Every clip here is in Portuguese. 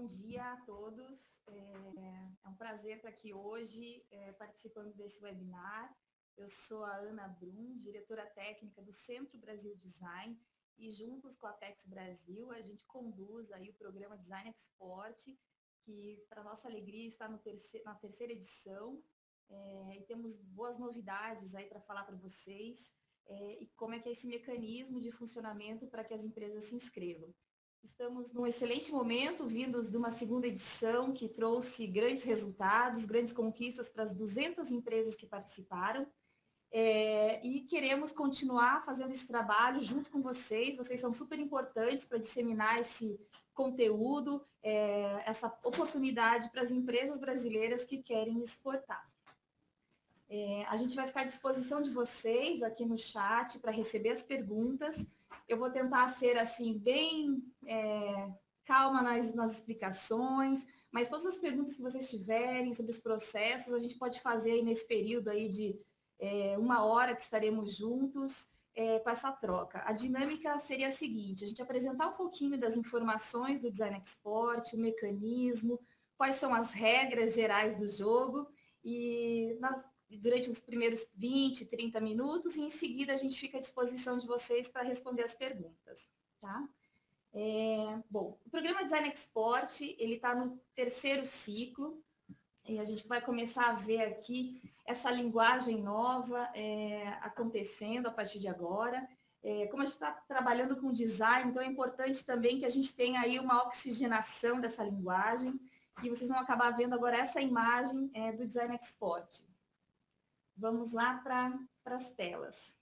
bom dia a todos. É um prazer estar aqui hoje participando desse webinar. Eu sou a Ana Brum, diretora técnica do Centro Brasil Design, e juntos com a Apex Brasil a gente conduz aí o programa Design Export, que para nossa alegria está no na terceira edição, e temos boas novidades aí para falar para vocês, e como é que é esse mecanismo de funcionamento para que as empresas se inscrevam. Estamos num excelente momento, vindos de uma segunda edição que trouxe grandes resultados, grandes conquistas para as 200 empresas que participaram, e queremos continuar fazendo esse trabalho junto com vocês. Vocês são super importantes para disseminar esse conteúdo, essa oportunidade para as empresas brasileiras que querem exportar. A gente vai ficar à disposição de vocês aqui no chat para receber as perguntas. Eu vou tentar ser assim bem calma nas explicações, mas todas as perguntas que vocês tiverem sobre os processos, a gente pode fazer aí nesse período aí de uma hora que estaremos juntos com essa troca. A dinâmica seria a seguinte: a gente apresentar um pouquinho das informações do Design Export, o mecanismo, quais são as regras gerais do jogo, e durante os primeiros 20, 30 minutos, e em seguida a gente fica à disposição de vocês para responder as perguntas, tá? Bom, o programa Design Export, ele está no terceiro ciclo, e a gente vai começar a ver aqui essa linguagem nova acontecendo a partir de agora. Como a gente está trabalhando com design, então é importante também que a gente tenha aí uma oxigenação dessa linguagem, e vocês vão acabar vendo agora essa imagem do Design Export. Vamos lá para as telas.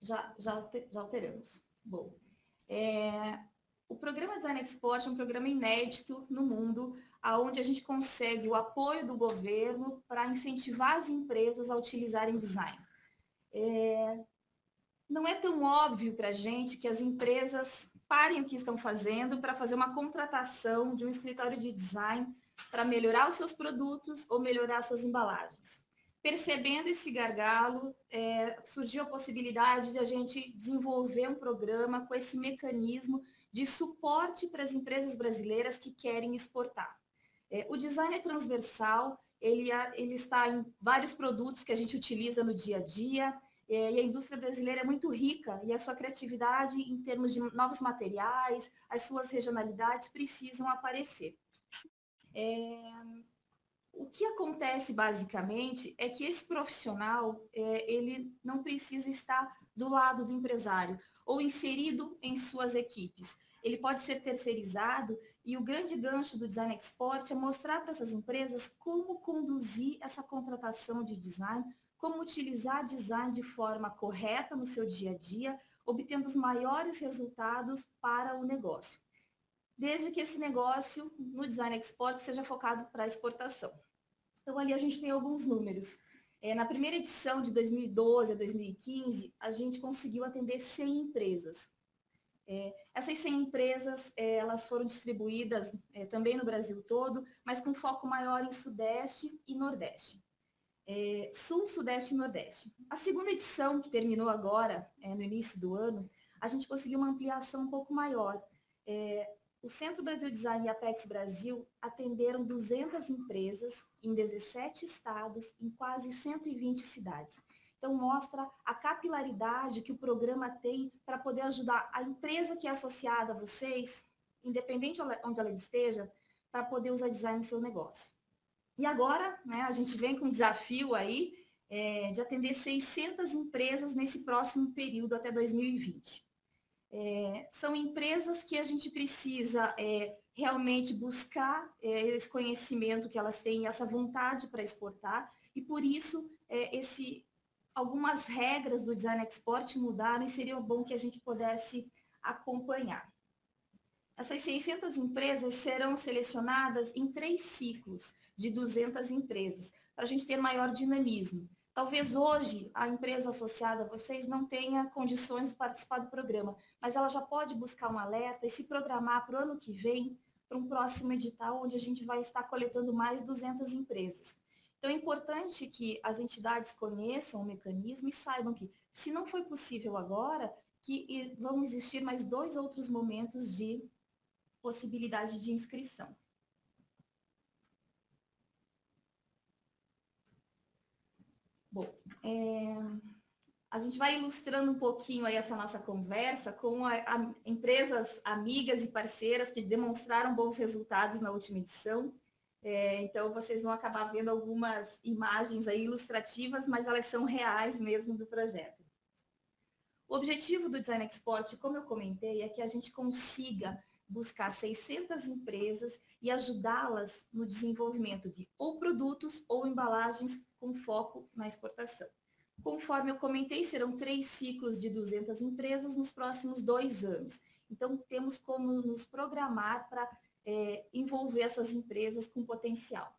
Já alteramos. Bom, o programa Design Export é um programa inédito no mundo, onde a gente consegue o apoio do governo para incentivar as empresas a utilizarem design. Não é tão óbvio para a gente que as empresas parem o que estão fazendo para fazer uma contratação de um escritório de design para melhorar os seus produtos ou melhorar suas embalagens. Percebendo esse gargalo, surgiu a possibilidade de a gente desenvolver um programa com esse mecanismo de suporte para as empresas brasileiras que querem exportar. O design é transversal, ele está em vários produtos que a gente utiliza no dia a dia, e a indústria brasileira é muito rica, e a sua criatividade em termos de novos materiais, as suas regionalidades precisam aparecer. O que acontece basicamente é que esse profissional, ele não precisa estar do lado do empresário ou inserido em suas equipes. Ele pode ser terceirizado, e o grande gancho do Design Export é mostrar para essas empresas como conduzir essa contratação de design, como utilizar design de forma correta no seu dia a dia, obtendo os maiores resultados para o negócio, desde que esse negócio no Design Export seja focado para a exportação. Então, ali a gente tem alguns números. Na primeira edição, de 2012 a 2015, a gente conseguiu atender 100 empresas. Essas 100 empresas, elas foram distribuídas também no Brasil todo, mas com foco maior em Sudeste e Nordeste. Sul, Sudeste e Nordeste. A segunda edição, que terminou agora, no início do ano, a gente conseguiu uma ampliação um pouco maior. O Centro Brasil Design e a Apex Brasil atenderam 200 empresas em 17 estados, em quase 120 cidades. Então, mostra a capilaridade que o programa tem para poder ajudar a empresa que é associada a vocês, independente onde ela esteja, para poder usar design no seu negócio. E agora, né, a gente vem com um desafio aí de atender 600 empresas nesse próximo período até 2020. São empresas que a gente precisa realmente buscar esse conhecimento que elas têm, essa vontade para exportar, e por isso algumas regras do Design Export mudaram, e seria bom que a gente pudesse acompanhar. Essas 600 empresas serão selecionadas em 3 ciclos de 200 empresas, para a gente ter maior dinamismo. Talvez hoje a empresa associada a vocês não tenha condições de participar do programa, mas ela já pode buscar um alerta e se programar para o ano que vem, para um próximo edital, onde a gente vai estar coletando mais 200 empresas. Então é importante que as entidades conheçam o mecanismo e saibam que, se não foi possível agora, que vão existir mais dois outros momentos de possibilidade de inscrição. Bom, a gente vai ilustrando um pouquinho aí essa nossa conversa com empresas amigas e parceiras que demonstraram bons resultados na última edição. Então, vocês vão acabar vendo algumas imagens aí ilustrativas, mas elas são reais mesmo do projeto. O objetivo do Design Export, como eu comentei, é que a gente consiga buscar 600 empresas e ajudá-las no desenvolvimento de ou produtos ou embalagens com foco na exportação. Conforme eu comentei, serão 3 ciclos de 200 empresas nos próximos 2 anos. Então, temos como nos programar para envolver essas empresas com potencial.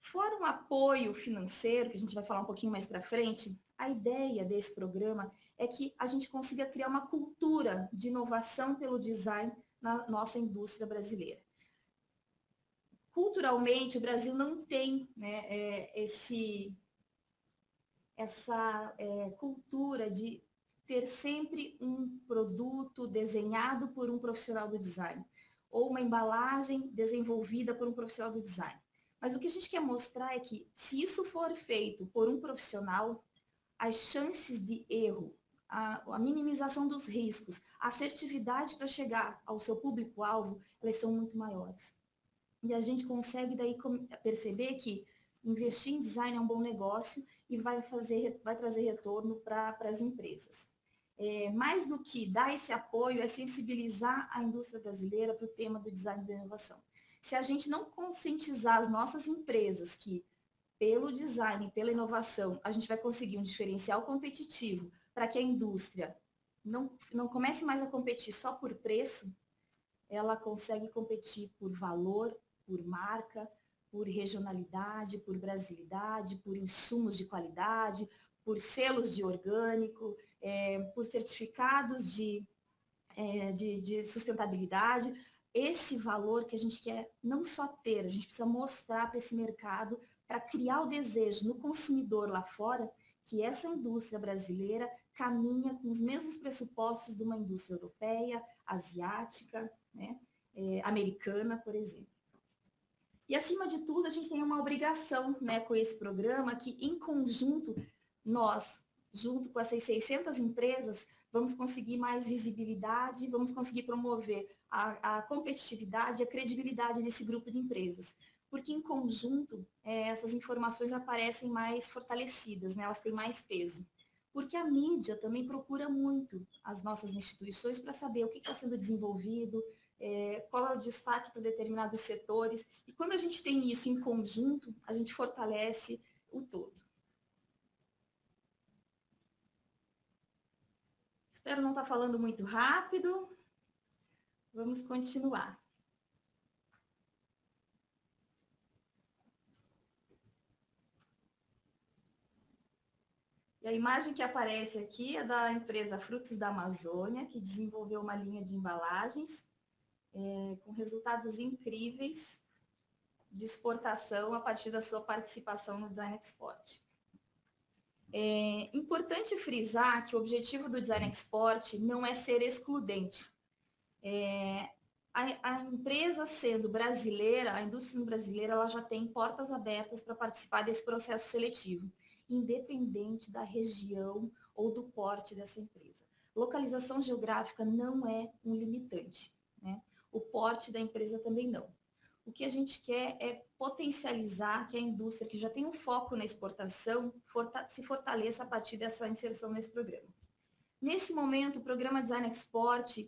Fora um apoio financeiro, que a gente vai falar um pouquinho mais para frente, a ideia desse programa é que a gente consiga criar uma cultura de inovação pelo design na nossa indústria brasileira. Culturalmente, o Brasil não tem, né, essa cultura de ter sempre um produto desenhado por um profissional do design, ou uma embalagem desenvolvida por um profissional do design. Mas o que a gente quer mostrar é que, se isso for feito por um profissional, as chances de erro, a minimização dos riscos, a assertividade para chegar ao seu público-alvo, elas são muito maiores. E a gente consegue daí perceber que investir em design é um bom negócio e vai trazer retorno para as empresas. Mais do que dar esse apoio, é sensibilizar a indústria brasileira para o tema do design da inovação. Se a gente não conscientizar as nossas empresas que, pelo design e pela inovação, a gente vai conseguir um diferencial competitivo para que a indústria não comece mais a competir só por preço, ela consegue competir por valor, por marca, por regionalidade, por brasilidade, por insumos de qualidade, por selos de orgânico, por certificados de sustentabilidade. Esse valor que a gente quer não só ter, a gente precisa mostrar para esse mercado, para criar o desejo no consumidor lá fora, que essa indústria brasileira caminha com os mesmos pressupostos de uma indústria europeia, asiática, né, americana, por exemplo. E, acima de tudo, a gente tem uma obrigação, né, com esse programa, que, em conjunto, nós, junto com essas 600 empresas, vamos conseguir mais visibilidade, vamos conseguir promover a competitividade e a credibilidade desse grupo de empresas. Porque, em conjunto, essas informações aparecem mais fortalecidas, né? Elas têm mais peso. Porque a mídia também procura muito as nossas instituições para saber o que está sendo desenvolvido, qual é o destaque para determinados setores. E quando a gente tem isso em conjunto, a gente fortalece o todo. Espero não estar falando muito rápido. Vamos continuar. A imagem que aparece aqui é da empresa Frutos da Amazônia, que desenvolveu uma linha de embalagens com resultados incríveis de exportação a partir da sua participação no Design Export. É importante frisar que o objetivo do Design Export não é ser excludente. A empresa sendo brasileira, a indústria brasileira, ela já tem portas abertas para participar desse processo seletivo, independente da região ou do porte dessa empresa. Localização geográfica não é um limitante, né? O porte da empresa também não. O que a gente quer é potencializar que a indústria que já tem um foco na exportação se fortaleça a partir dessa inserção nesse programa. Nesse momento, o programa Design Export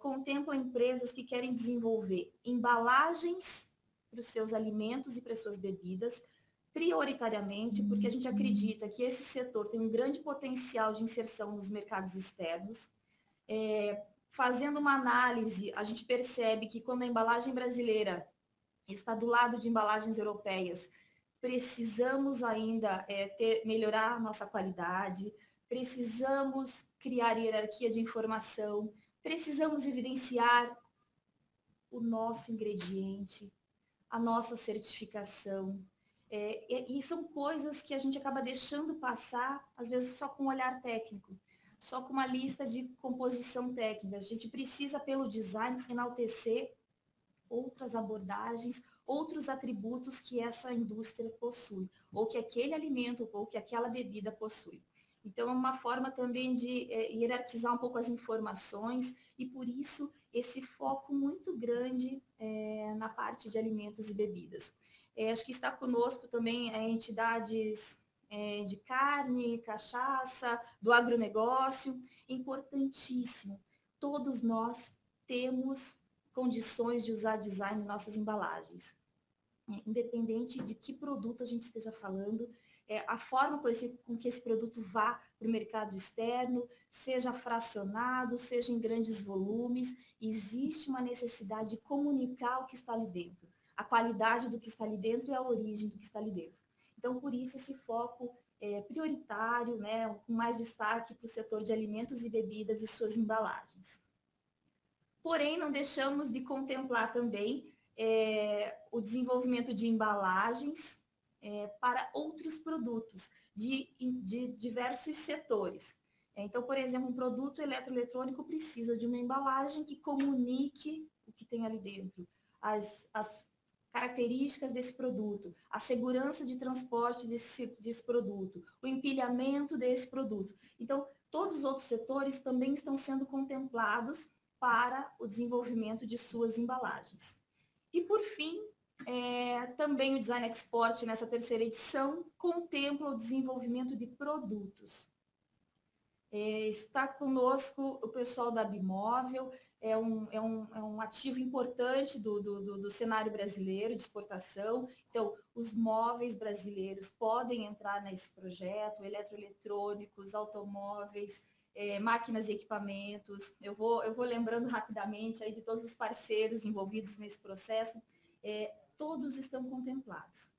contempla empresas que querem desenvolver embalagens para os seus alimentos e para as suas bebidas, prioritariamente, porque a gente acredita que esse setor tem um grande potencial de inserção nos mercados externos. Fazendo uma análise, a gente percebe que quando a embalagem brasileira está do lado de embalagens europeias, precisamos ainda melhorar a nossa qualidade, precisamos criar hierarquia de informação, precisamos evidenciar o nosso ingrediente, a nossa certificação, E são coisas que a gente acaba deixando passar, às vezes só com um olhar técnico, só com uma lista de composição técnica. A gente precisa, pelo design, enaltecer outras abordagens, outros atributos que essa indústria possui, ou que aquele alimento, ou que aquela bebida possui. Então, é uma forma também de hierarquizar um pouco as informações, e por isso esse foco muito grande na parte de alimentos e bebidas. Acho que está conosco também entidades de carne, cachaça, do agronegócio. Importantíssimo, todos nós temos condições de usar design em nossas embalagens. Independente de que produto a gente esteja falando, a forma com que esse produto vá para o mercado externo, seja fracionado, seja em grandes volumes, existe uma necessidade de comunicar o que está ali dentro, a qualidade do que está ali dentro e a origem do que está ali dentro. Então, por isso, esse foco prioritário, né, com mais destaque para o setor de alimentos e bebidas e suas embalagens. Porém, não deixamos de contemplar também o desenvolvimento de embalagens para outros produtos de diversos setores. Então, por exemplo, um produto eletroeletrônico precisa de uma embalagem que comunique o que tem ali dentro, as características desse produto, a segurança de transporte desse produto, o empilhamento desse produto. Então, todos os outros setores também estão sendo contemplados para o desenvolvimento de suas embalagens. E, por fim, também o Design Export, nessa terceira edição, contempla o desenvolvimento de produtos. Está conosco o pessoal da Bimóvel, é um ativo importante do cenário brasileiro de exportação. Então, os móveis brasileiros podem entrar nesse projeto, eletroeletrônicos, automóveis, máquinas e equipamentos. Eu vou lembrando rapidamente aí de todos os parceiros envolvidos nesse processo. Todos estão contemplados,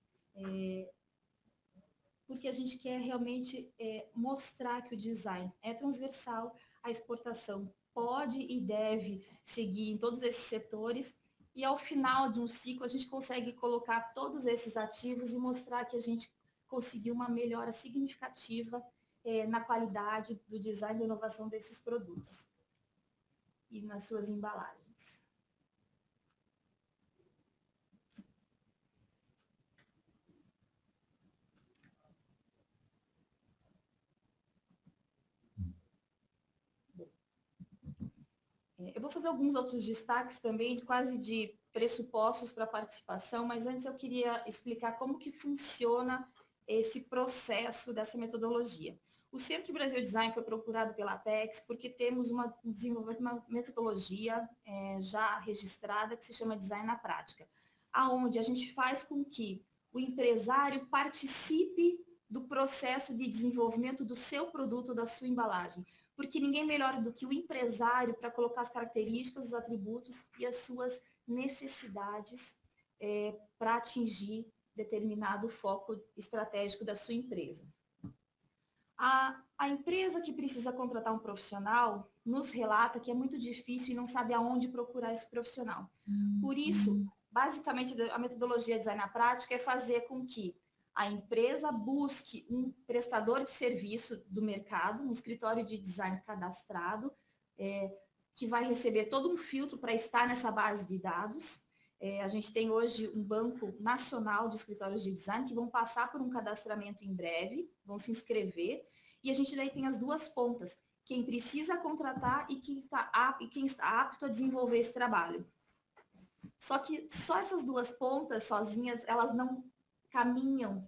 porque a gente quer realmente mostrar que o design é transversal, a exportação pode e deve seguir em todos esses setores, e ao final de um ciclo a gente consegue colocar todos esses ativos e mostrar que a gente conseguiu uma melhora significativa na qualidade do design e inovação desses produtos e nas suas embalagens. Eu vou fazer alguns outros destaques também, quase de pressupostos para participação, mas antes eu queria explicar como que funciona esse processo dessa metodologia. O Centro Brasil Design foi procurado pela Apex porque temos um desenvolvimento de uma metodologia já registrada que se chama Design na Prática, aonde a gente faz com que o empresário participe do processo de desenvolvimento do seu produto, da sua embalagem. Porque ninguém melhor do que o empresário para colocar as características, os atributos e as suas necessidades para atingir determinado foco estratégico da sua empresa. A empresa que precisa contratar um profissional nos relata que é muito difícil e não sabe aonde procurar esse profissional. Por isso, basicamente, a metodologia Design na Prática é fazer com que a empresa busque um prestador de serviço do mercado, um escritório de design cadastrado, que vai receber todo um filtro para estar nessa base de dados. A gente tem hoje um banco nacional de escritórios de design que vão passar por um cadastramento em breve, vão se inscrever, e a gente daí tem as duas pontas, quem precisa contratar e quem está apto a desenvolver esse trabalho. Só que só essas duas pontas sozinhas, elas não caminham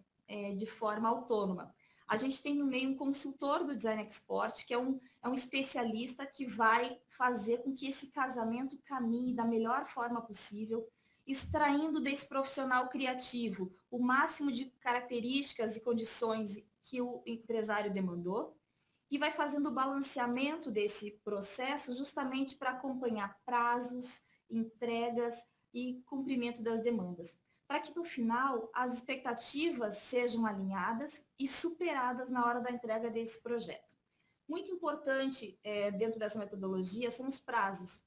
de forma autônoma. A gente tem no meio um consultor do Design Export, que é um especialista que vai fazer com que esse casamento caminhe da melhor forma possível, extraindo desse profissional criativo o máximo de características e condições que o empresário demandou, e vai fazendo o balanceamento desse processo justamente para acompanhar prazos, entregas e cumprimento das demandas, para que no final as expectativas sejam alinhadas e superadas na hora da entrega desse projeto. Muito importante dentro dessa metodologia são os prazos.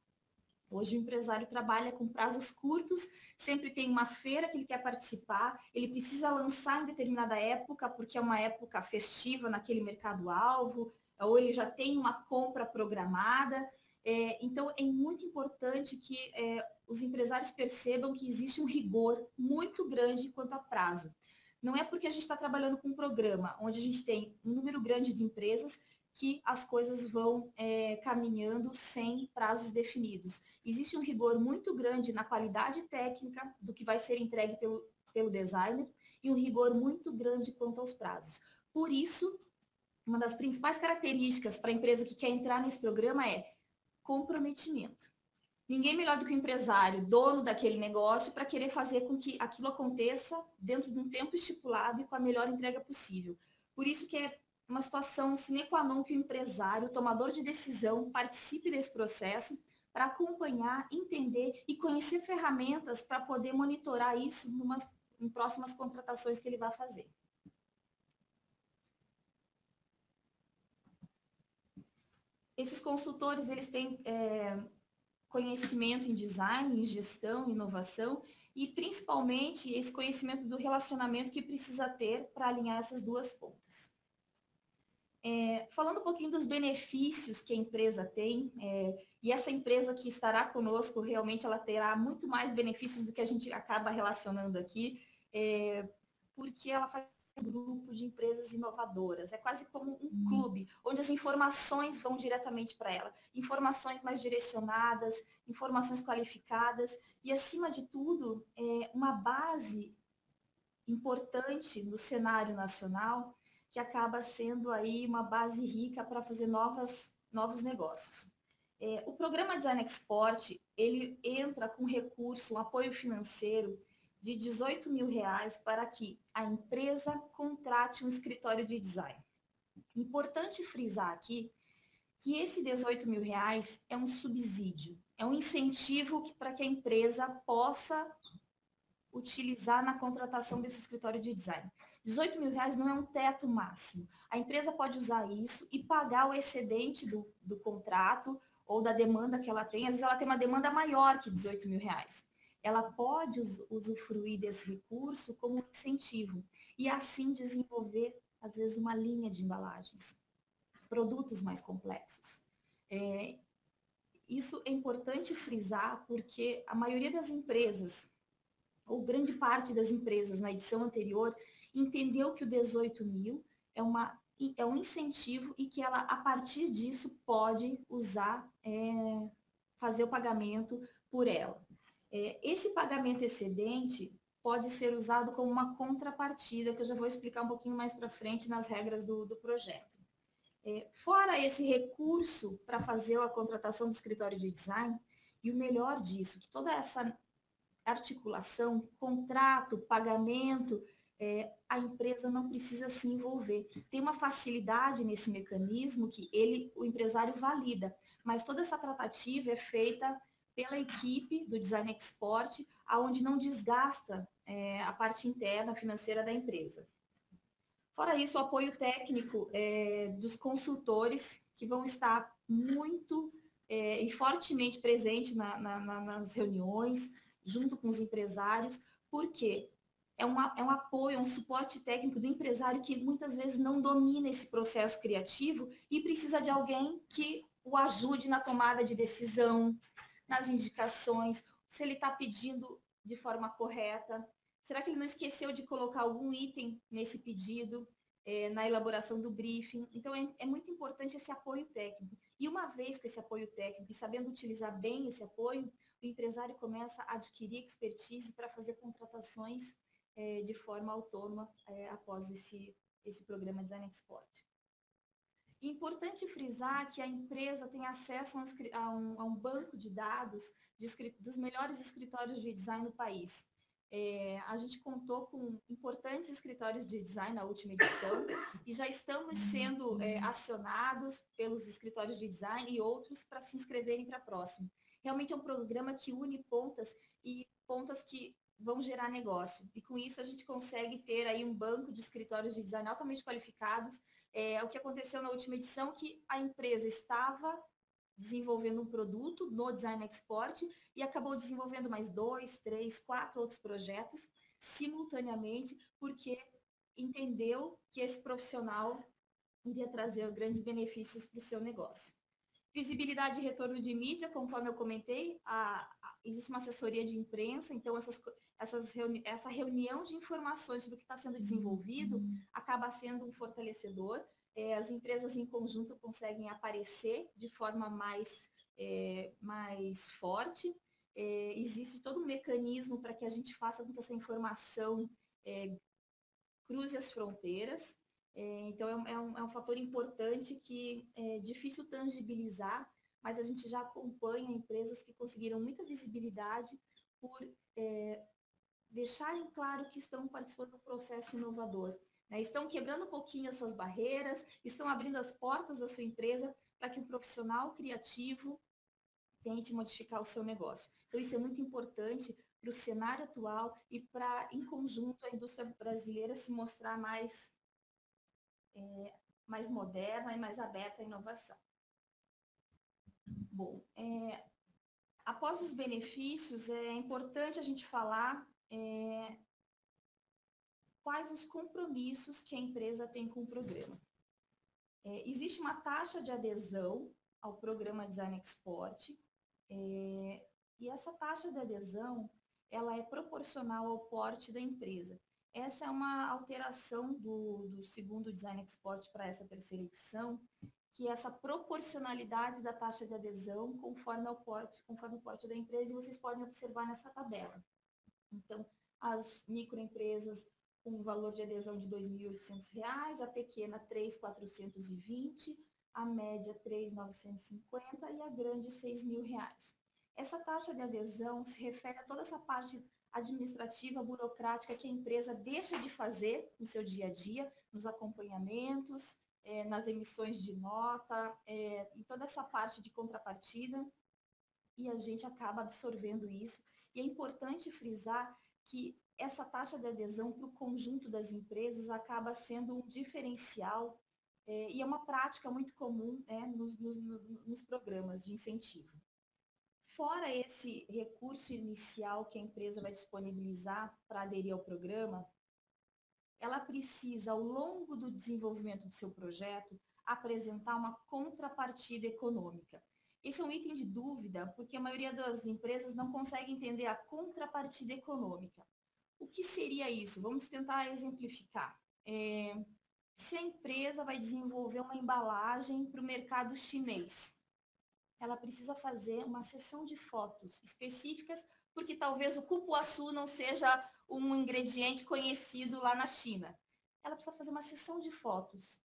Hoje o empresário trabalha com prazos curtos, sempre tem uma feira que ele quer participar, ele precisa lançar em determinada época, porque é uma época festiva naquele mercado-alvo, ou ele já tem uma compra programada. Então, é muito importante que os empresários percebam que existe um rigor muito grande quanto a prazo. Não é porque a gente está trabalhando com um programa, onde a gente tem um número grande de empresas, que as coisas vão caminhando sem prazos definidos. Existe um rigor muito grande na qualidade técnica do que vai ser entregue pelo designer e um rigor muito grande quanto aos prazos. Por isso, uma das principais características para a empresa que quer entrar nesse programa é comprometimento. Ninguém melhor do que o empresário, dono daquele negócio, para querer fazer com que aquilo aconteça dentro de um tempo estipulado e com a melhor entrega possível. Por isso que é uma situação sine qua non que o empresário, o tomador de decisão, participe desse processo para acompanhar, entender e conhecer ferramentas para poder monitorar isso em próximas contratações que ele vai fazer. Esses consultores, eles têm conhecimento em design, em gestão, em inovação e, principalmente, esse conhecimento do relacionamento que precisa ter para alinhar essas duas pontas. Falando um pouquinho dos benefícios que a empresa tem, e essa empresa que estará conosco, realmente ela terá muito mais benefícios do que a gente acaba relacionando aqui, porque ela faz um grupo de empresas inovadoras, é quase como um clube, onde as informações vão diretamente para ela, informações mais direcionadas, informações qualificadas, e acima de tudo, uma base importante no cenário nacional, que acaba sendo aí uma base rica para fazer novos negócios. O programa Design Export, ele entra com recurso, um apoio financeiro de R$18.000 para que a empresa contrate um escritório de design. Importante frisar aqui que esse R$18.000 é um subsídio, é um incentivo para que a empresa possa utilizar na contratação desse escritório de design. R$18.000 não é um teto máximo. A empresa pode usar isso e pagar o excedente do contrato ou da demanda que ela tem. Às vezes ela tem uma demanda maior que R$18.000. Ela pode usufruir desse recurso como incentivo e assim desenvolver, às vezes, uma linha de embalagens, produtos mais complexos. Isso é importante frisar porque a maioria das empresas, ou grande parte das empresas na edição anterior, entendeu que o R$18.000 é um incentivo e que ela, a partir disso, pode usar, fazer o pagamento por ela. Esse pagamento excedente pode ser usado como uma contrapartida, que eu já vou explicar um pouquinho mais para frente nas regras do projeto. Fora esse recurso para fazer a contratação do escritório de design, e o melhor disso, que toda essa articulação, contrato, pagamento, a empresa não precisa se envolver. Tem uma facilidade nesse mecanismo que o empresário valida, mas toda essa tratativa é feita pela equipe do Design Export, aonde não desgasta a parte interna financeira da empresa. Fora isso, o apoio técnico dos consultores, que vão estar muito e fortemente presente nas reuniões, junto com os empresários, porque é um apoio, um suporte técnico do empresário que muitas vezes não domina esse processo criativo e precisa de alguém que o ajude na tomada de decisão, nas indicações, se ele está pedindo de forma correta, será que ele não esqueceu de colocar algum item nesse pedido, na elaboração do briefing. Então, é muito importante esse apoio técnico. E uma vez com esse apoio técnico e sabendo utilizar bem esse apoio, o empresário começa a adquirir expertise para fazer contratações de forma autônoma após esse programa Design Export. Importante frisar que a empresa tem acesso a um banco de dados dos melhores escritórios de design no país. A gente contou com importantes escritórios de design na última edição e já estamos sendo acionados pelos escritórios de design e outros para se inscreverem para a próxima. Realmente é um programa que une pontas e pontas que vão gerar negócio. E com isso a gente consegue ter aí um banco de escritórios de design altamente qualificados. O que aconteceu na última edição que a empresa estava desenvolvendo um produto no Design Export e acabou desenvolvendo mais 2, 3, 4 outros projetos simultaneamente, porque entendeu que esse profissional iria trazer grandes benefícios para o seu negócio. Visibilidade e retorno de mídia, conforme eu comentei, existe uma assessoria de imprensa, então essa reunião de informações sobre o que está sendo desenvolvido acaba sendo um fortalecedor. As empresas em conjunto conseguem aparecer de forma mais forte. Existe todo um mecanismo para que a gente faça com que essa informação cruze as fronteiras. Então, é um fator importante que é difícil tangibilizar, mas a gente já acompanha empresas que conseguiram muita visibilidade por deixarem claro que estão participando de um processo inovador. Estão quebrando um pouquinho essas barreiras, estão abrindo as portas da sua empresa para que um profissional criativo tente modificar o seu negócio. Então, isso é muito importante para o cenário atual e para, em conjunto, a indústria brasileira se mostrar mais moderna e mais aberta à inovação. Bom, após os benefícios, é importante a gente falar quais os compromissos que a empresa tem com o programa. Existe uma taxa de adesão ao programa Design Export, e essa taxa de adesão ela é proporcional ao porte da empresa. Essa é uma alteração do segundo Design Export para essa terceira edição, que é essa proporcionalidade da taxa de adesão conforme o porte da empresa, e vocês podem observar nessa tabela. Então, as microempresas com um valor de adesão de R$ 2.800, a pequena R$ 3.420, a média R$ 3.950 e a grande R$ 6.000. Essa taxa de adesão se refere a toda essa parte administrativa, burocrática que a empresa deixa de fazer no seu dia a dia, nos acompanhamentos, nas emissões de nota, em toda essa parte de contrapartida, e a gente acaba absorvendo isso. E é importante frisar que essa taxa de adesão para o conjunto das empresas acaba sendo um diferencial e é uma prática muito comum nos programas de incentivo. Fora esse recurso inicial que a empresa vai disponibilizar para aderir ao programa, ela precisa, ao longo do desenvolvimento do seu projeto, apresentar uma contrapartida econômica. Esse é um item de dúvida, porque a maioria das empresas não consegue entender a contrapartida econômica. O que seria isso? Vamos tentar exemplificar. Se a empresa vai desenvolver uma embalagem para o mercado chinês, ela precisa fazer uma sessão de fotos específicas, porque talvez o cupuaçu não seja um ingrediente conhecido lá na China. Ela precisa fazer uma sessão de fotos.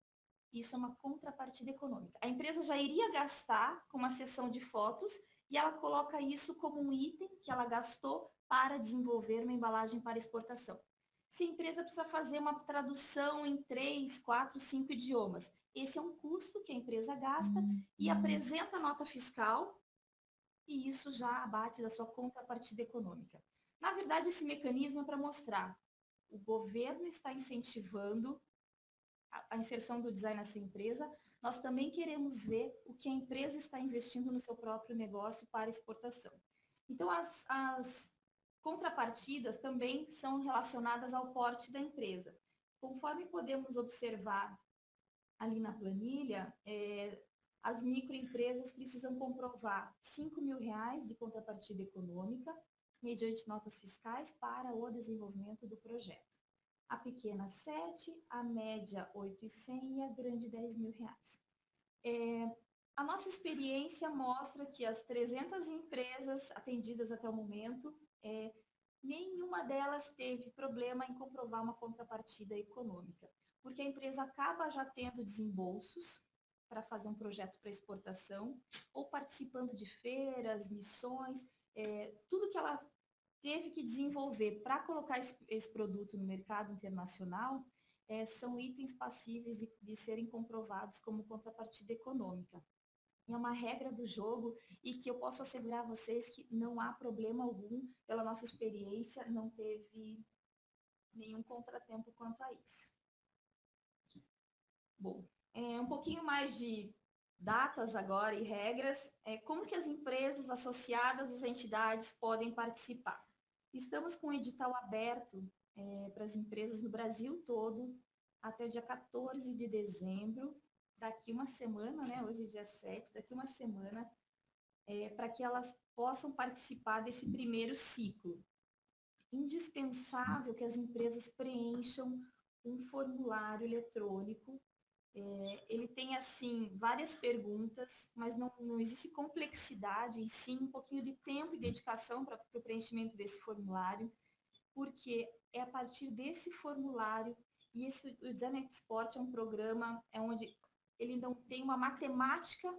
Isso é uma contrapartida econômica. A empresa já iria gastar com uma sessão de fotos e ela coloca isso como um item que ela gastou para desenvolver uma embalagem para exportação. Se a empresa precisa fazer uma tradução em 3, 4, 5 idiomas, esse é um custo que a empresa gasta e apresenta a nota fiscal, e isso já abate da sua contrapartida econômica. Na verdade, esse mecanismo é para mostrar o governo está incentivando a inserção do design na sua empresa, nós também queremos ver o que a empresa está investindo no seu próprio negócio para exportação. Então, as contrapartidas também são relacionadas ao porte da empresa. Conforme podemos observar ali na planilha, as microempresas precisam comprovar R$ 5.000 de contrapartida econômica, mediante notas fiscais, para o desenvolvimento do projeto. A pequena R$ 7.000, a média R$ 8.100 e a grande R$ 10.000. A nossa experiência mostra que as 300 empresas atendidas até o momento, nenhuma delas teve problema em comprovar uma contrapartida econômica, porque a empresa acaba já tendo desembolsos para fazer um projeto para exportação, ou participando de feiras, missões, tudo que ela teve que desenvolver para colocar esse produto no mercado internacional, são itens passíveis de serem comprovados como contrapartida econômica. É uma regra do jogo e que eu posso assegurar a vocês que não há problema algum. Pela nossa experiência, não teve nenhum contratempo quanto a isso. Bom, um pouquinho mais de datas agora e regras, como que as empresas associadas às entidades podem participar. Estamos com um edital aberto para as empresas no Brasil todo, até o dia 14 de dezembro, daqui uma semana, né? Hoje é dia 7, daqui uma semana, para que elas possam participar desse primeiro ciclo. Indispensável que as empresas preencham um formulário eletrônico. Ele tem, assim, várias perguntas, mas não existe complexidade, e sim um pouquinho de tempo e dedicação para o preenchimento desse formulário, porque é a partir desse formulário, e o Design Export é um programa onde ele não tem uma matemática,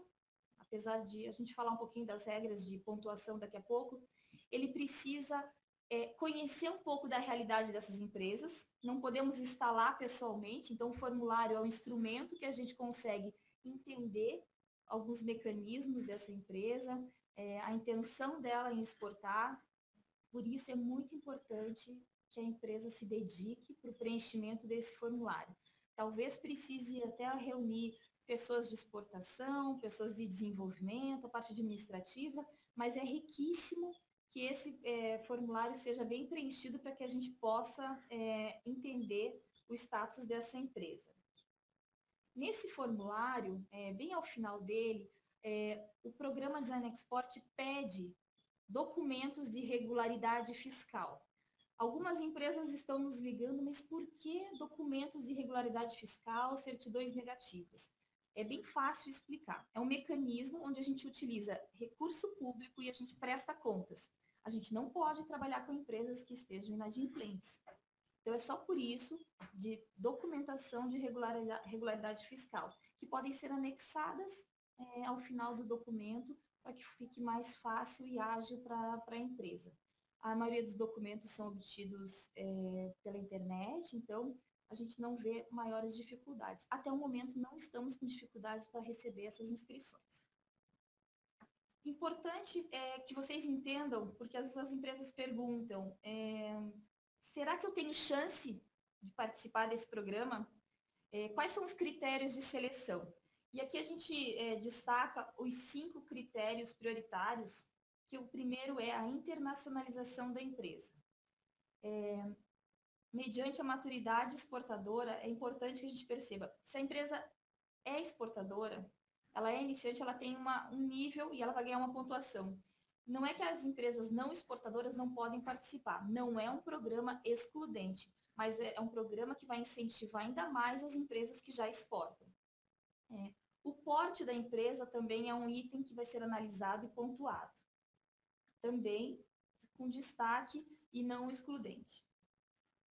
apesar de a gente falar um pouquinho das regras de pontuação daqui a pouco, ele precisa conhecer um pouco da realidade dessas empresas. Não podemos estar lá pessoalmente, então o formulário é um instrumento que a gente consegue entender alguns mecanismos dessa empresa, a intenção dela em exportar. Por isso é muito importante que a empresa se dedique para o preenchimento desse formulário. Talvez precise até reunir pessoas de exportação, pessoas de desenvolvimento, a parte administrativa, mas é riquíssimo que esse formulário seja bem preenchido para que a gente possa entender o status dessa empresa. Nesse formulário, bem ao final dele, o programa Design Export pede documentos de regularidade fiscal. Algumas empresas estão nos ligando, mas por que documentos de regularidade fiscal, certidões negativas? É bem fácil explicar. É um mecanismo onde a gente utiliza recurso público e a gente presta contas. A gente não pode trabalhar com empresas que estejam inadimplentes. Então, é só por isso de documentação de regularidade fiscal, que podem ser anexadas ao final do documento para que fique mais fácil e ágil para a empresa. A maioria dos documentos são obtidos pela internet, então a gente não vê maiores dificuldades. Até o momento, não estamos com dificuldades para receber essas inscrições. Importante é que vocês entendam, porque às vezes as empresas perguntam, será que eu tenho chance de participar desse programa? Quais são os critérios de seleção? E aqui a gente destaca os 5 critérios prioritários, que o primeiro é a internacionalização da empresa. Mediante a maturidade exportadora, é importante que a gente perceba, se a empresa é exportadora, ela é iniciante, ela tem um nível e ela vai ganhar uma pontuação. Não é que as empresas não exportadoras não podem participar, não é um programa excludente, mas é um programa que vai incentivar ainda mais as empresas que já exportam. O porte da empresa também é um item que vai ser analisado e pontuado. Também com destaque e não excludente.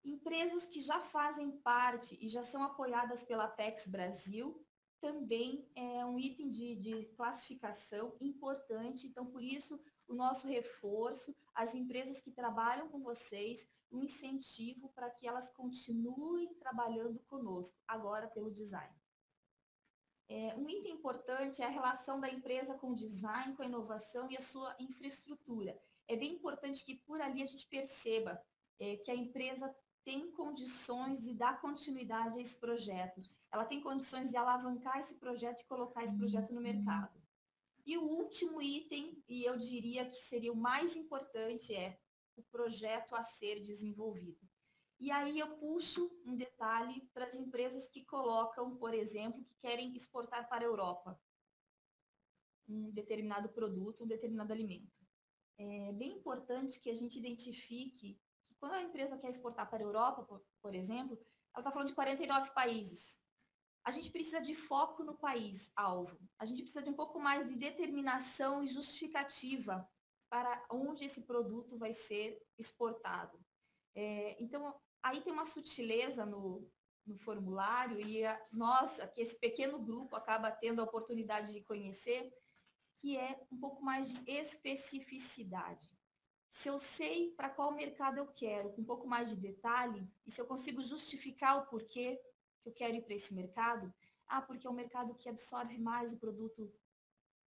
Empresas que já fazem parte e já são apoiadas pela Apex Brasil também é um item de classificação importante, então por isso o nosso reforço, as empresas que trabalham com vocês, um incentivo para que elas continuem trabalhando conosco, agora pelo design. Um item importante é a relação da empresa com o design, com a inovação e a sua infraestrutura. É bem importante que por ali a gente perceba que a empresa tem condições de dar continuidade a esse projeto. Ela tem condições de alavancar esse projeto e colocar esse projeto no mercado. E o último item, e eu diria que seria o mais importante, é o projeto a ser desenvolvido. E aí eu puxo um detalhe para as empresas que colocam, por exemplo, que querem exportar para a Europa um determinado produto, um determinado alimento. É bem importante que a gente identifique que quando a empresa quer exportar para a Europa, por exemplo, ela está falando de 49 países. A gente precisa de foco no país alvo. A gente precisa de um pouco mais de determinação e justificativa para onde esse produto vai ser exportado. Então, aí tem uma sutileza no formulário e nós, que esse pequeno grupo acaba tendo a oportunidade de conhecer, que é um pouco mais de especificidade. Se eu sei para qual mercado eu quero, com um pouco mais de detalhe, e se eu consigo justificar o porquê que eu quero ir para esse mercado, porque é um mercado que absorve mais o produto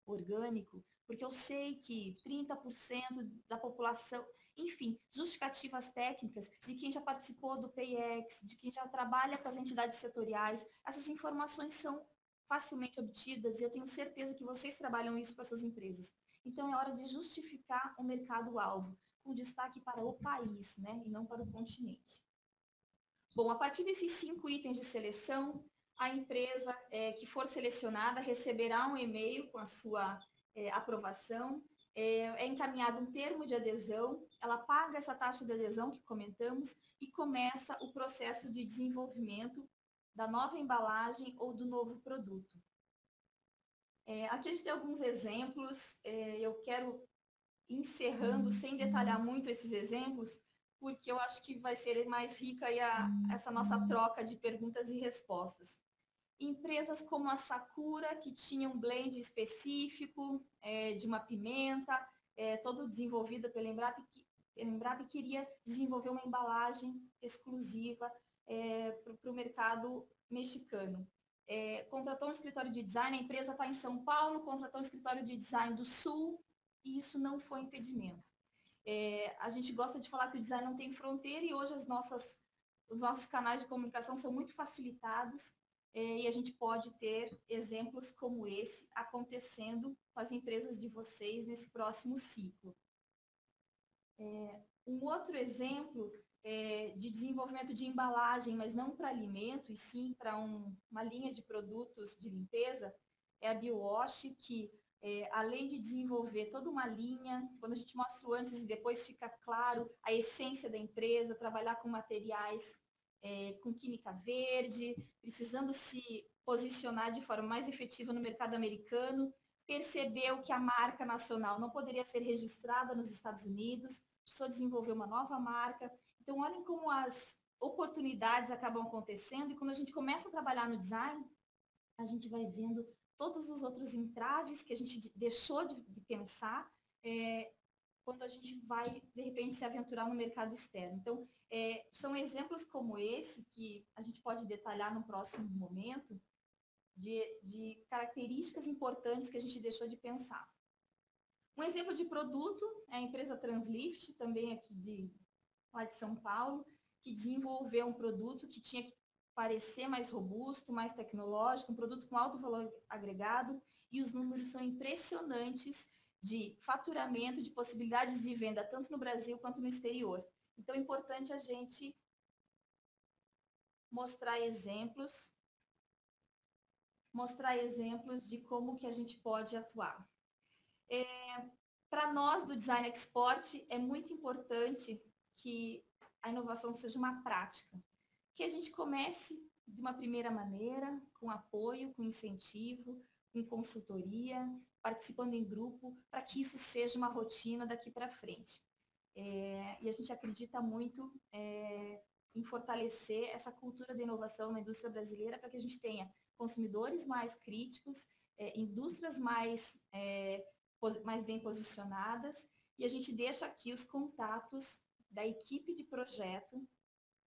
orgânico, porque eu sei que 30% da população... Enfim, justificativas técnicas de quem já participou do PIEX, de quem já trabalha com as entidades setoriais, essas informações são facilmente obtidas, e eu tenho certeza que vocês trabalham isso para suas empresas. Então é hora de justificar o mercado-alvo, com destaque para o país, né, e não para o continente. Bom, a partir desses 5 itens de seleção, a empresa que for selecionada receberá um e-mail com a sua aprovação, é encaminhado um termo de adesão, ela paga essa taxa de adesão que comentamos e começa o processo de desenvolvimento da nova embalagem ou do novo produto. Aqui a gente tem alguns exemplos, eu quero encerrando sem detalhar muito esses exemplos, porque eu acho que vai ser mais rica aí essa nossa troca de perguntas e respostas. Empresas como a Sakura, que tinha um blend específico de uma pimenta, todo desenvolvida pela Embrapa, Embrapa queria desenvolver uma embalagem exclusiva para o mercado mexicano. Contratou um escritório de design, a empresa está em São Paulo, contratou um escritório de design do Sul, e isso não foi impedimento. A gente gosta de falar que o design não tem fronteira e hoje os nossos canais de comunicação são muito facilitados, e a gente pode ter exemplos como esse acontecendo com as empresas de vocês nesse próximo ciclo. Um outro exemplo de desenvolvimento de embalagem, mas não para alimento, e sim para uma linha de produtos de limpeza, é a BioWash, que além de desenvolver toda uma linha, quando a gente mostra o antes e depois fica claro a essência da empresa, trabalhar com materiais com química verde, precisando se posicionar de forma mais efetiva no mercado americano, percebeu que a marca nacional não poderia ser registrada nos Estados Unidos, precisou desenvolver uma nova marca. Então, olhem como as oportunidades acabam acontecendo, e quando a gente começa a trabalhar no design, a gente vai vendo todos os outros entraves que a gente deixou de pensar, quando a gente vai, de repente, se aventurar no mercado externo. Então, são exemplos como esse, que a gente pode detalhar no próximo momento, de características importantes que a gente deixou de pensar. Um exemplo de produto é a empresa Translift, também aqui lá de São Paulo, que desenvolveu um produto que tinha que parecer mais robusto, mais tecnológico, um produto com alto valor agregado, e os números são impressionantes, de faturamento, de possibilidades de venda, tanto no Brasil quanto no exterior. Então, é importante a gente mostrar exemplos de como que a gente pode atuar. Para nós, do Design Export, é muito importante que a inovação seja uma prática, que a gente comece de uma primeira maneira, com apoio, com incentivo, com consultoria, participando em grupo, para que isso seja uma rotina daqui para frente. E a gente acredita muito em fortalecer essa cultura da inovação na indústria brasileira, para que a gente tenha consumidores mais críticos, indústrias mais bem posicionadas, e a gente deixa aqui os contatos da equipe de projeto.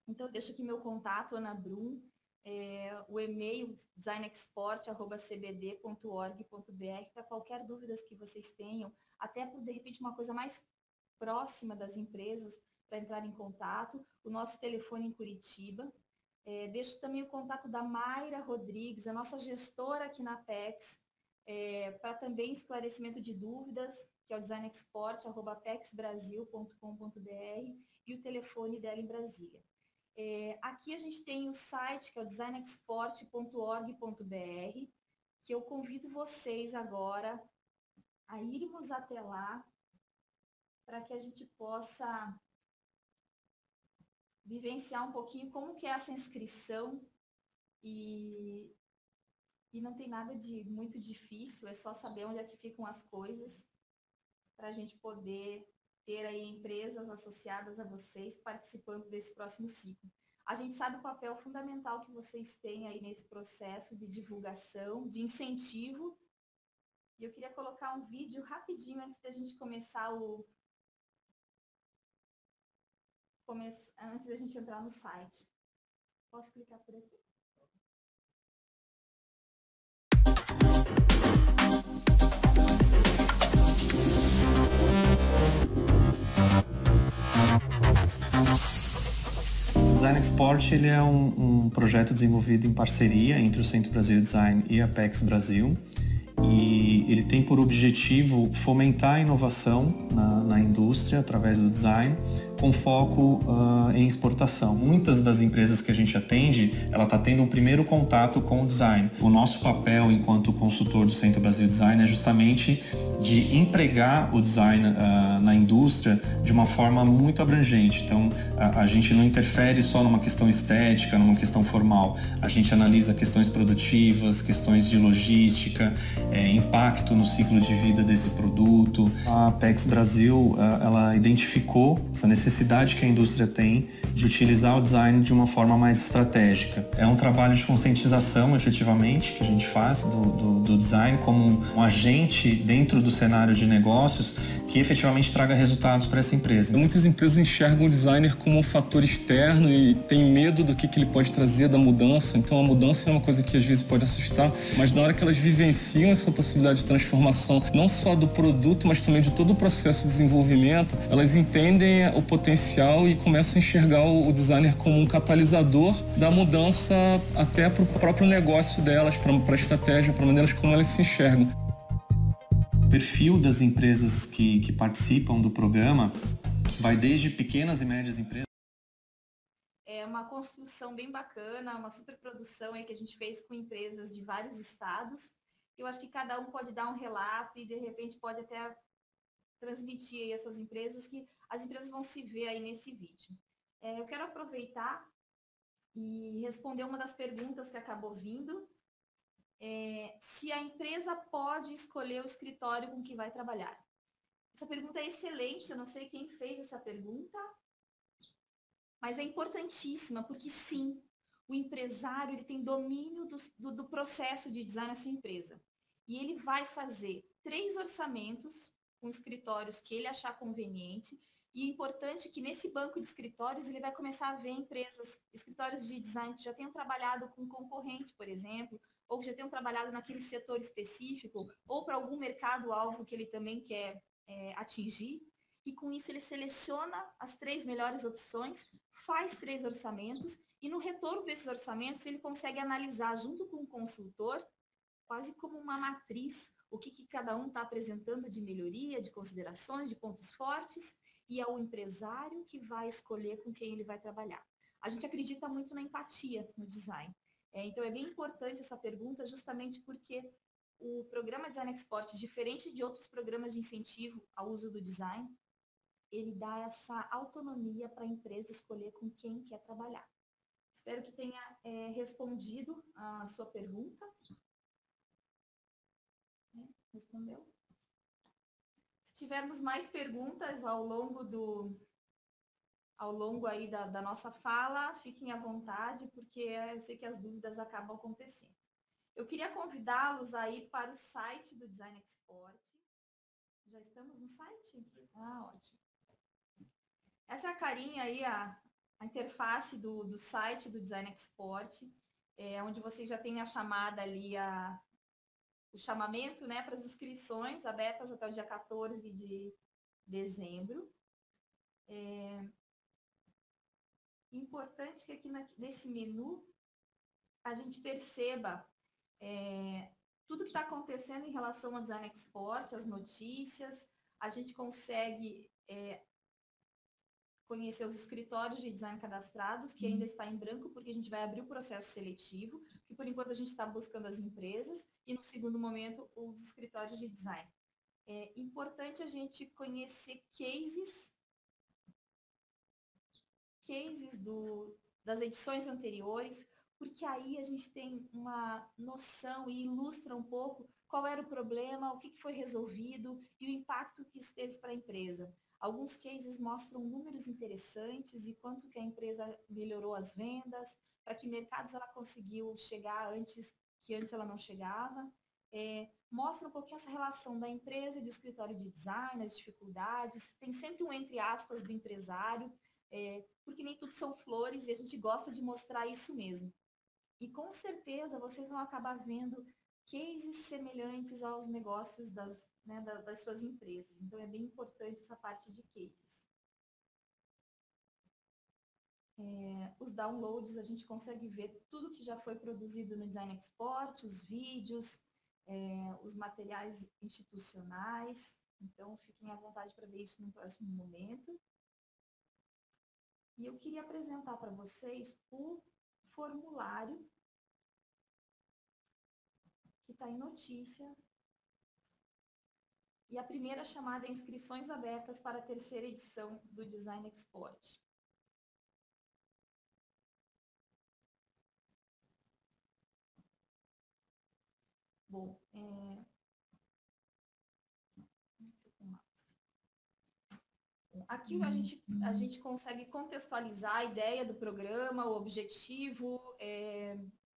Então, eu deixo aqui meu contato, Ana Brum, o e-mail designexport.org.br, para qualquer dúvida que vocês tenham, até por, de repente, uma coisa mais próxima das empresas, para entrar em contato. O nosso telefone em Curitiba. Deixo também o contato da Mayra Rodrigues, a nossa gestora aqui na Apex, para também esclarecimento de dúvidas, que é o designexport@apexbrasil.com.br, e o telefone dela em Brasília. Aqui a gente tem o site, que é o designexport.org.br, que eu convido vocês agora a irmos até lá, para que a gente possa vivenciar um pouquinho como que é essa inscrição, e não tem nada de muito difícil, é só saber onde é que ficam as coisas, para a gente poder ter aí empresas associadas a vocês participando desse próximo ciclo. A gente sabe o papel fundamental que vocês têm aí nesse processo de divulgação, de incentivo. E eu queria colocar um vídeo rapidinho antes da gente antes da gente entrar no site. Posso clicar por aqui? Design Export ele é um projeto desenvolvido em parceria entre o Centro Brasil Design e a Apex Brasil, e ele tem por objetivo fomentar a inovação na indústria através do design, com foco em exportação. Muitas das empresas que a gente atende, ela está tendo um primeiro contato com o design. O nosso papel enquanto consultor do Centro Brasil Design é justamente de empregar o design na indústria de uma forma muito abrangente. Então, a gente não interfere só numa questão estética, numa questão formal. A gente analisa questões produtivas, questões de logística, impacto no ciclo de vida desse produto. A Apex Brasil, ela identificou essa necessidade que a indústria tem de utilizar o design de uma forma mais estratégica. É um trabalho de conscientização, efetivamente, que a gente faz do design como um agente dentro do cenário de negócios que efetivamente traga resultados para essa empresa. Muitas empresas enxergam o designer como um fator externo e tem medo do que ele pode trazer da mudança. Então, a mudança é uma coisa que às vezes pode assustar, mas na hora que elas vivenciam essa possibilidade de transformação, não só do produto, mas também de todo o processo de desenvolvimento, elas entendem o potencial e começam a enxergar o designer como um catalisador da mudança até para o próprio negócio delas, para a estratégia, para maneiras como elas se enxergam. O perfil das empresas que participam do programa vai desde pequenas e médias empresas. É uma construção bem bacana, uma superprodução aí que a gente fez com empresas de vários estados. Eu acho que cada um pode dar um relato e, de repente, pode até transmitir aí às suas empresas, que as empresas vão se ver aí nesse vídeo. Eu quero aproveitar e responder uma das perguntas que acabou vindo. Se a empresa pode escolher o escritório com que vai trabalhar. Essa pergunta é excelente, eu não sei quem fez essa pergunta, mas é importantíssima, porque sim, o empresário ele tem domínio do processo de design na sua empresa. E ele vai fazer 3 orçamentos com escritórios que ele achar conveniente. E é importante que nesse banco de escritórios ele vai começar a ver empresas, escritórios de design que já tenham trabalhado com concorrente, por exemplo, ou que já tenham trabalhado naquele setor específico, ou para algum mercado-alvo que ele também quer atingir. E com isso ele seleciona as 3 melhores opções, faz 3 orçamentos, e no retorno desses orçamentos ele consegue analisar junto com o consultor, quase como uma matriz, o que cada um está apresentando de melhoria, de considerações, de pontos fortes, e é o empresário que vai escolher com quem ele vai trabalhar. A gente acredita muito na empatia no design. Então é bem importante essa pergunta, justamente porque o programa Design Export, diferente de outros programas de incentivo ao uso do design, ele dá essa autonomia para a empresa escolher com quem quer trabalhar. Espero que tenha respondido a sua pergunta. Respondeu? Se tivermos mais perguntas ao longo aí da nossa fala, fiquem à vontade, porque eu sei que as dúvidas acabam acontecendo. Eu queria convidá-los aí para o site do Design Export. Já estamos no site? Ah, ótimo. Essa é a carinha aí, a interface do site do Design Export, onde vocês já têm a chamada ali, o chamamento, né, para as inscrições abertas até o dia 14 de dezembro. Importante que aqui nesse menu a gente perceba tudo que está acontecendo em relação ao Design Export, as notícias, a gente consegue conhecer os escritórios de design cadastrados, que ainda está em branco, porque a gente vai abrir o processo seletivo, que por enquanto a gente está buscando as empresas, e no segundo momento, os escritórios de design. É importante a gente conhecer cases das edições anteriores, porque aí a gente tem uma noção e ilustra um pouco qual era o problema, o que foi resolvido e o impacto que isso teve para a empresa. Alguns cases mostram números interessantes e quanto que a empresa melhorou as vendas, para que mercados ela conseguiu chegar antes ela não chegava. Mostra um pouquinho essa relação da empresa e do escritório de design, as dificuldades. Tem sempre um entre aspas do empresário, porque nem tudo são flores e a gente gosta de mostrar isso mesmo. E com certeza vocês vão acabar vendo cases semelhantes aos negócios das suas empresas. Então é bem importante essa parte de cases. os downloads, a gente consegue ver tudo que já foi produzido no Design Export, os vídeos, os materiais institucionais. Então, fiquem à vontade para ver isso no próximo momento. E eu queria apresentar para vocês o formulário que está em notícia. E a primeira chamada é inscrições abertas para a 3ª edição do Design Export. Bom, aqui a gente consegue contextualizar a ideia do programa, o objetivo,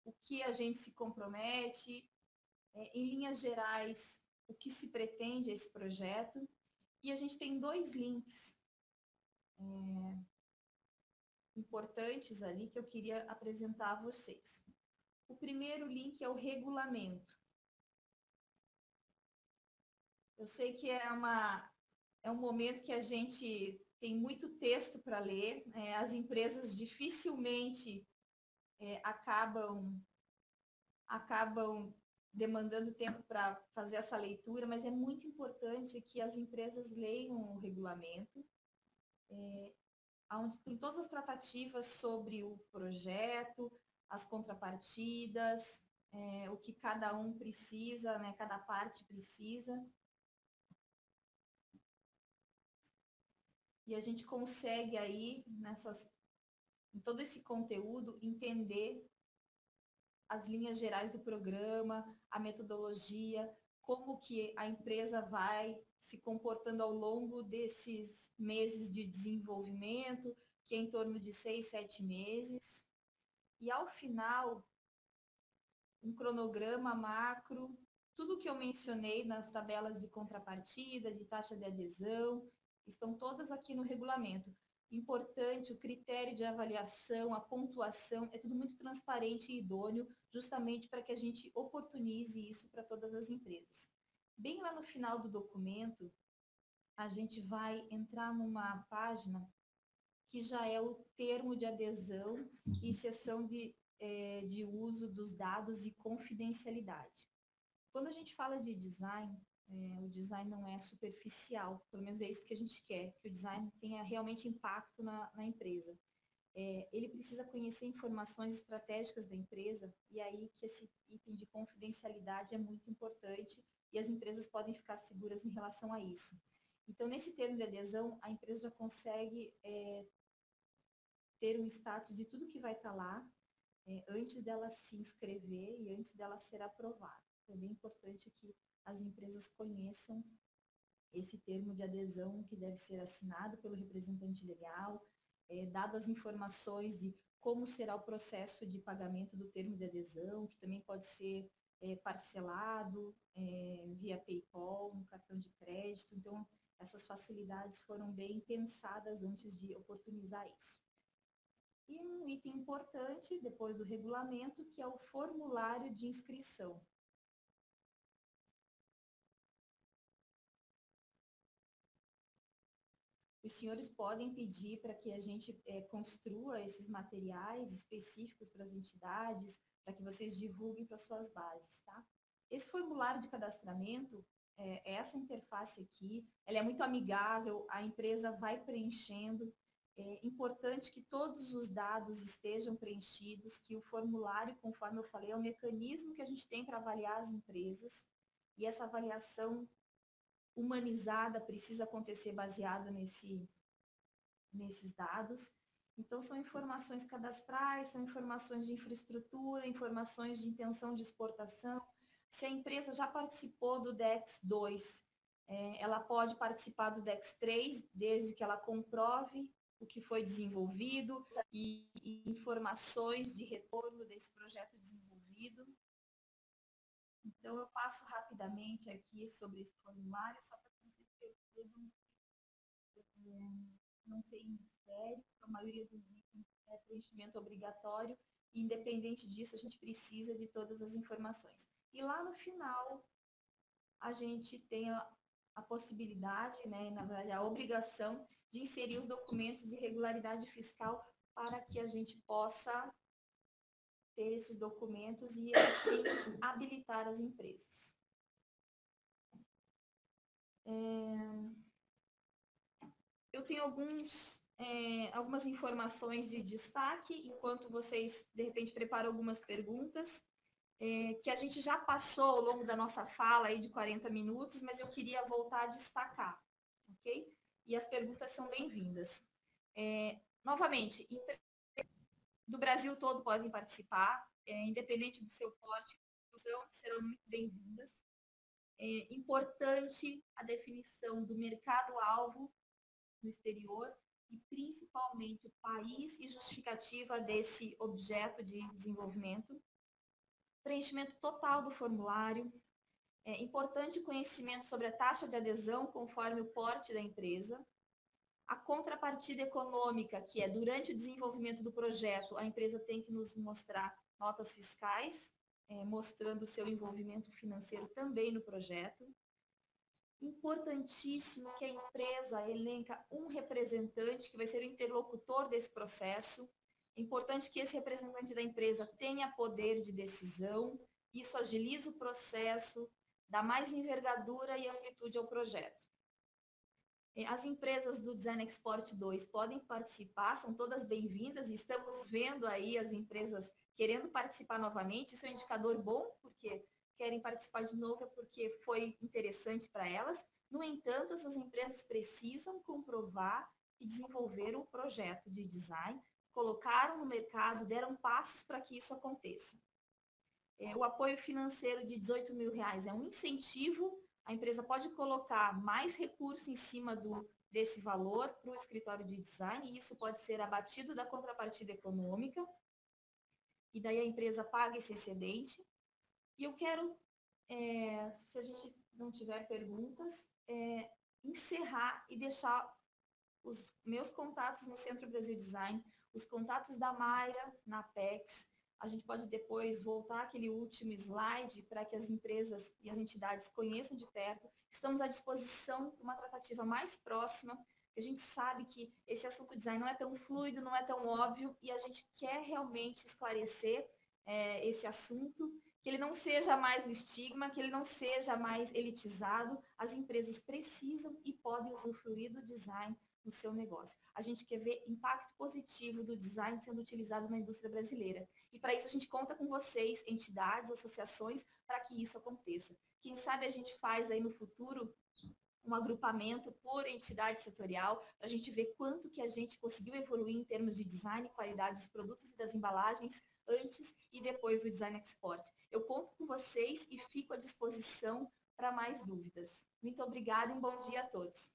o que a gente se compromete, em linhas gerais, o que se pretende a esse projeto. E a gente tem dois links importantes ali que eu queria apresentar a vocês. O primeiro link é o regulamento. Eu sei que é um momento que a gente tem muito texto para ler, as empresas dificilmente acabam demandando tempo para fazer essa leitura, mas é muito importante que as empresas leiam o regulamento, onde tem todas as tratativas sobre o projeto, as contrapartidas, o que cada um precisa, né, cada parte precisa. E a gente consegue aí, em todo esse conteúdo, entender as linhas gerais do programa, a metodologia, como que a empresa vai se comportando ao longo desses meses de desenvolvimento, que é em torno de 6, 7 meses. E ao final, um cronograma macro, tudo que eu mencionei nas tabelas de contrapartida, de taxa de adesão, estão todas aqui no regulamento. Importante, o critério de avaliação, a pontuação, é tudo muito transparente e idôneo, justamente para que a gente oportunize isso para todas as empresas. Bem lá no final do documento, a gente vai entrar numa página que já é o termo de adesão e cessão de uso dos dados e confidencialidade. Quando a gente fala de design, o design não é superficial, pelo menos é isso que a gente quer, que o design tenha realmente impacto na empresa. Ele precisa conhecer informações estratégicas da empresa, e aí que esse item de confidencialidade é muito importante, e as empresas podem ficar seguras em relação a isso. Então, nesse termo de adesão, a empresa já consegue ter um status de tudo que vai estar lá, antes dela se inscrever e antes dela ser aprovada. Então, é bem importante que as empresas conheçam esse termo de adesão que deve ser assinado pelo representante legal, dado as informações de como será o processo de pagamento do termo de adesão, que também pode ser parcelado, via PayPal, no cartão de crédito. Então, essas facilidades foram bem pensadas antes de oportunizar isso. E um item importante, depois do regulamento, que é o formulário de inscrição. Os senhores podem pedir para que a gente construa esses materiais específicos para as entidades, para que vocês divulguem para suas bases, tá? Esse formulário de cadastramento, essa interface aqui, ela é muito amigável, a empresa vai preenchendo. É importante que todos os dados estejam preenchidos, que o formulário, conforme eu falei, é um mecanismo que a gente tem para avaliar as empresas, e essa avaliação humanizada precisa acontecer baseada nesses dados. Então, são informações cadastrais, são informações de infraestrutura, informações de intenção de exportação. Se a empresa já participou do DEX 2, ela pode participar do DEX 3, desde que ela comprove o que foi desenvolvido e informações de retorno desse projeto desenvolvido. Então, eu passo rapidamente aqui sobre esse formulário, só para vocês perceberem que não tem mistério, a maioria dos itens é preenchimento obrigatório, e independente disso, a gente precisa de todas as informações. E lá no final, a gente tem a possibilidade, né, na verdade, a obrigação de inserir os documentos de regularidade fiscal para que a gente possa ter esses documentos e assim habilitar as empresas. Eu tenho algumas informações de destaque, enquanto vocês, de repente, preparam algumas perguntas, que a gente já passou ao longo da nossa fala aí de 40 minutos, mas eu queria voltar a destacar, ok? E as perguntas são bem-vindas. Novamente, do Brasil todo podem participar, independente do seu porte, serão muito bem-vindas. É importante a definição do mercado-alvo no exterior e principalmente o país e justificativa desse objeto de desenvolvimento. Preenchimento total do formulário. É importante conhecimento sobre a taxa de adesão conforme o porte da empresa. A contrapartida econômica, que é durante o desenvolvimento do projeto, a empresa tem que nos mostrar notas fiscais, mostrando o seu envolvimento financeiro também no projeto. Importantíssimo que a empresa elenca um representante que vai ser o interlocutor desse processo. É importante que esse representante da empresa tenha poder de decisão, isso agiliza o processo, dá mais envergadura e amplitude ao projeto. As empresas do Design Export 2 podem participar, são todas bem-vindas, estamos vendo aí as empresas querendo participar novamente, isso é um indicador bom, porque querem participar de novo é porque foi interessante para elas. No entanto, essas empresas precisam comprovar e desenvolver um projeto de design, colocaram no mercado, deram passos para que isso aconteça. O apoio financeiro de R$18.000 é um incentivo. A empresa pode colocar mais recurso em cima desse valor para o escritório de design e isso pode ser abatido da contrapartida econômica. E daí a empresa paga esse excedente. E eu quero, se a gente não tiver perguntas, encerrar e deixar os meus contatos no Centro Brasil Design, os contatos da Mayra na Apex. A gente pode depois voltar aquele último slide para que as empresas e as entidades conheçam de perto. Estamos à disposição para uma tratativa mais próxima. A gente sabe que esse assunto design não é tão fluido, não é tão óbvio, e a gente quer realmente esclarecer esse assunto, que ele não seja mais um estigma, que ele não seja mais elitizado. As empresas precisam e podem usufruir do design no seu negócio. A gente quer ver impacto positivo do design sendo utilizado na indústria brasileira. E para isso a gente conta com vocês, entidades, associações, para que isso aconteça. Quem sabe a gente faz aí no futuro um agrupamento por entidade setorial, para a gente ver quanto que a gente conseguiu evoluir em termos de design, qualidade dos produtos e das embalagens, antes e depois do Design Export. Eu conto com vocês e fico à disposição para mais dúvidas. Muito obrigada e um bom dia a todos.